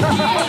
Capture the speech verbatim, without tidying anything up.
Ha ha ha!